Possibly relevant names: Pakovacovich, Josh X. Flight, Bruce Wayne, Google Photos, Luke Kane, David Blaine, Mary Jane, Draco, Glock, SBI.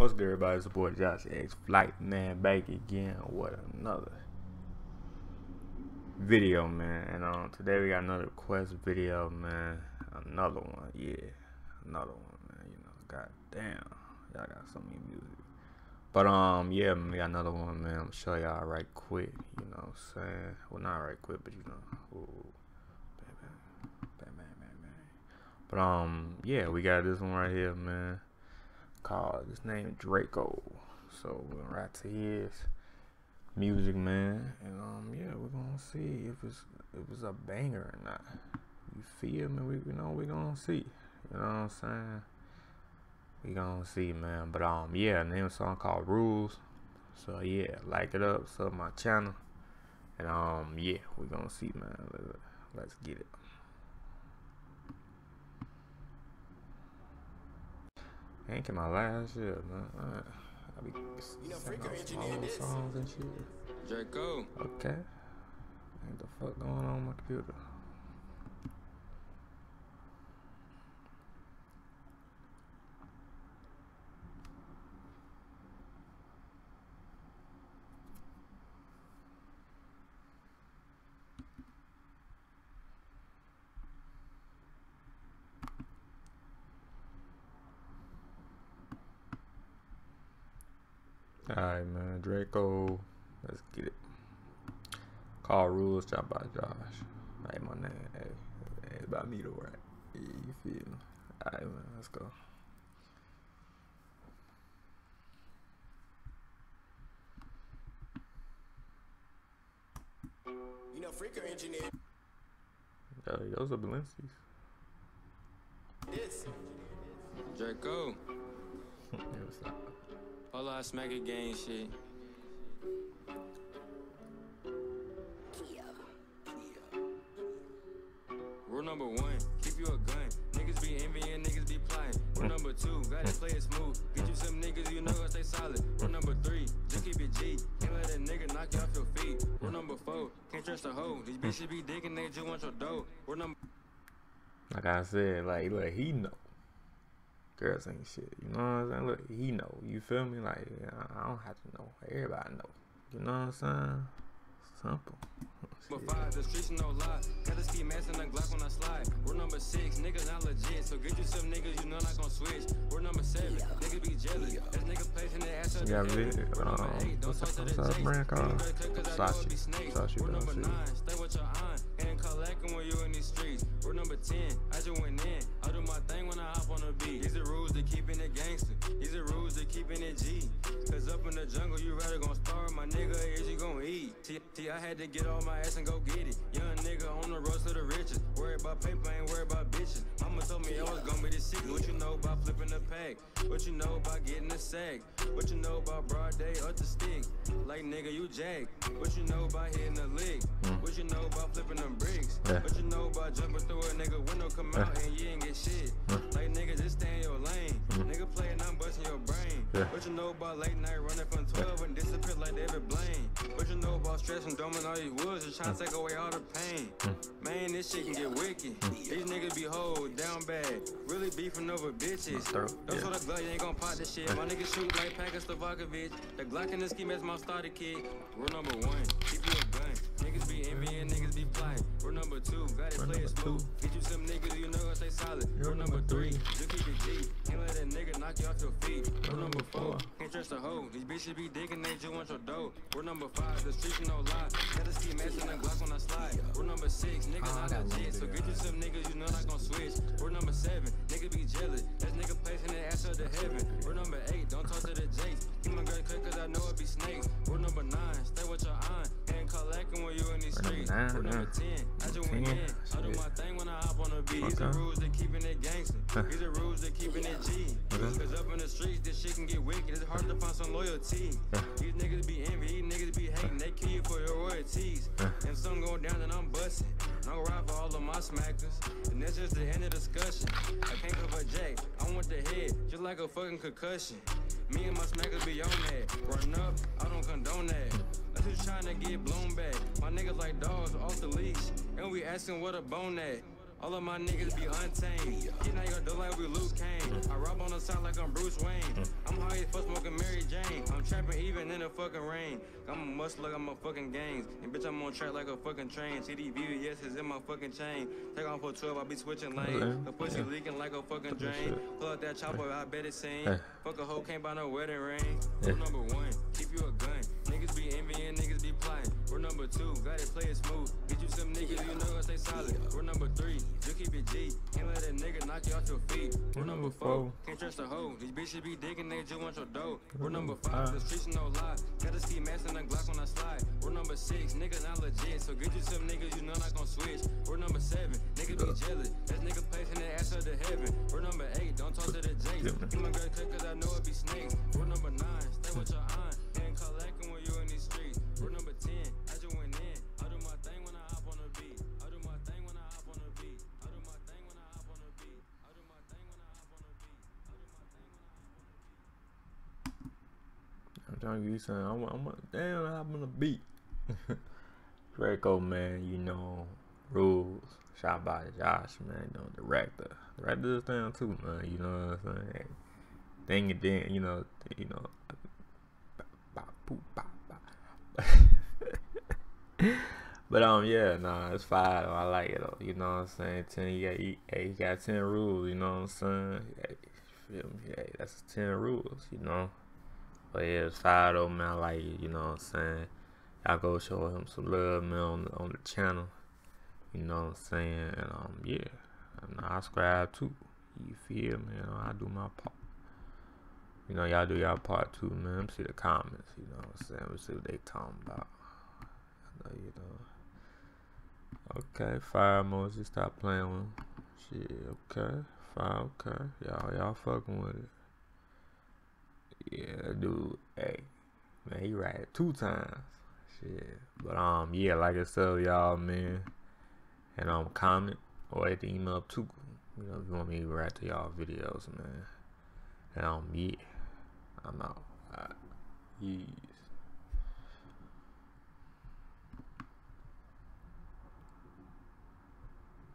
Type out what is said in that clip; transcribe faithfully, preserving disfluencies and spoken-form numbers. What's good, everybody? It's your boy Josh X. Flight, man, back again with another video, man. And um, today we got another quest video, man. Another one, yeah, another one, man. You know, goddamn, y'all got so many music. But um, yeah, we got another one, man. I'm gonna show y'all right quick. You know, what I'm saying, well, not right quick, but you know, ooh, bang, bang, bang, bang, bang. But um, yeah, we got this one right here, man. Called his name Draco, so we're gonna ride to his music, man, and um, yeah, we're gonna see if it's if it's a banger or not. You feel me? We you know we're gonna see. You know what I'm saying? We gonna see, man. But um, yeah, name a song called Rules. So yeah, like it up, sub my channel, and um, yeah, we're gonna see, man. Let's get it. Ain't in my last year, man. Right. I be you know, freaking all those songs and shit. Draco. Okay. What the fuck going on on my computer? Alright, man, Draco, let's get it. Call Rules, job by Josh. Hey, my name, hey, it's about me to right. Yeah, you feel me? Alright, man, let's go. You know, freaker engineer. Yo, those are Balencis. This Draco. It was like, all I smack it game shit. Yeah. Yeah. Rule number one, keep you a gun. Niggas be envying, niggas be plotting. Rule number two, gotta play it smooth. Get you some niggas, you know I stay solid. Rule number three, just keep it G. Can't let a nigga knock you off your feet. Rule number four, can't trust a hoe. These bitches be digging, they just want your dough. Rule number. Like I said, like, like he know. Girls ain't shit, you know what I'm saying? Look, he know, you feel me? Like, I don't have to know. Everybody know, you know what I'm saying? Simple. Number five, the streets no lie. Gotta ski mask and a Glock when I slide. We're number six, niggas not legit. So get you some niggas, you know not gonna switch. We're number seven, niggas be jealous. This nigga plays in the ass of the head. Don't talk to the brand call. Sashi, Sashi, we're number nine, stay with your aunt. And call lacking when you in these streets. We're number ten, I just went in. I do my thing when I hop on the beat. These are rules to keeping it gangster. These are rules to keeping it G. Cause up in the jungle, you rather gonna starve. My nigga, is you gonna eat? T I had to get all my ass and go get it. Young nigga on the road to the riches. Worry about paper, ain't worry about bitches. Mama told me I was gonna be the secret. What you know about flipping the pack? What you know about getting the sack? What you know about broad day up the stick? Like nigga, you jack. What you know about hitting the lick? What you know about flipping them bricks? What you know about jumping through a nigga window, come out and you ain't get shit? Like nigga, just stay in your lane. Nigga play and I'm busting your brain. What you know about late night running from twelve and disappear like David Blaine? What you know about stress and dumbing all these woods and trying to take away all the pain? Man, this shit can get wicked. These niggas be hold down bad, really beefing over bitches. Don't throw the Glock, you ain't gonna pop this shit. My niggas shoot like Pakovacovich. The Glock in this scheme is my starter kid. Rule number one, keep you a gun. Niggas be envying, niggas be flying. Rule number two, gotta play it smooth. Get you some niggas, you know I stay solid. Rule number three, you keep it G. Can't let a nigga knock you off your feet. Rule number four, can't trust a hoe. These bitches be digging, they just want your dough. Rule number five, the streets no lie. Gotta ski messing and Glock when I slide. Rule number six, niggas not got shit. So get you some niggas, you know not gonna switch. Rule number seven, nigga be jealous. That nigga plays in the ass of the heaven. Rule number eight, don't talk to the jakes. Keep my girl click cause I know it be snakes. Rule number nine, stay with your aunt. And call lacking when you in these streets. Rule number ten, I just went in. I do my thing when I hop on the beat. These are rules that keeping it gangster. These are rules that keeping it G. Cause up in the streets, this shit can get wicked. It's hard to find some loyalty. These niggas be envy, these niggas be hating. They kill you for your royalties. And some go down and I'm busting. I'm gonna ride for all of my smackers. And that's just the end of discussion. I can't cover Jack, I want the head, just like a fucking concussion. Me and my smackers be on that. Run up, I don't condone that. I'm just trying to get blown back. My niggas like dogs off the leash. And we asking what a bone at. All of my niggas be untamed. Getting out your door like we Luke Kane. I rob on the side like I'm Bruce Wayne. I'm high as fuck smoking Mary Jane. I'm trapping even in the fucking rain. I'm a muscle like I'm a fucking gangs. And bitch, I'm on track like a fucking train. C D V V S is in my fucking chain. Take off for twelve, I be switching lanes. The pussy leaking like a fucking drain. Pull out that chopper, I bet it seen. Fuck a hoe, can't buy no wedding ring. Rule number one, keep you a gun. Niggas be envying, niggas be plotting. Rule number two, gotta play it smooth. Get you some niggas, you know I stay solid. Rule number three, you keep it G. Can't let a nigga knock you out your feet. Rule number four, can't trust a hoe. These bitches be digging, they just want your dough. Rule number five, the streets no lie. Gotta ski mask and a Glock when I slide. Rule number six, niggas not legit. So get you some niggas, you know not gon' switch. Rule number seven, niggas be jealous. That nigga placing their ass up to heaven. Rule number eight, don't talk to the J's. Give my girl cut cause I know it be snakes. Rule number nine, stay with your aunt. And collecting when you in these streets. Rule number ten, I just went in. I do my thing when I hop on the beat. I'm trying to give you something. I'm, I'm damn, I'm on the beat. Draco, man, you know, rules. Shot by Josh, man, you know, director. Director this thing too, man. You know what I'm saying? Thing and then, you know, you know. But um, yeah, nah, it's fire. I like it though. You know what I'm saying? Ten, he got, he, he got ten rules. You know what I'm saying? Feel me? Yeah, that's ten rules. You know. But yeah, it's fire though, man. I like it, you know what I'm saying? Y'all go show him some love, man, on the, on the channel. You know what I'm saying? And um, yeah, and I subscribe too. You feel me? You know, I do my part. You know, y'all do y'all part too, man. Let me see the comments, you know what I'm saying? Let's see what they talking about. I know you know. Okay, fire emoji, stop playing with shit, okay. Fire, okay. Y'all, y'all fucking with it. Yeah, dude, hey, man, he right two times, shit, but, um, yeah, like I said, y'all, man, and, um, comment, or hit the email up, too, you know, if you want me to write to y'all videos, man, and, um, yeah, I'm out, all right, yeah.